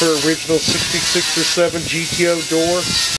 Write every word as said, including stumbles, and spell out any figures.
her original sixty-six or seven G T O door.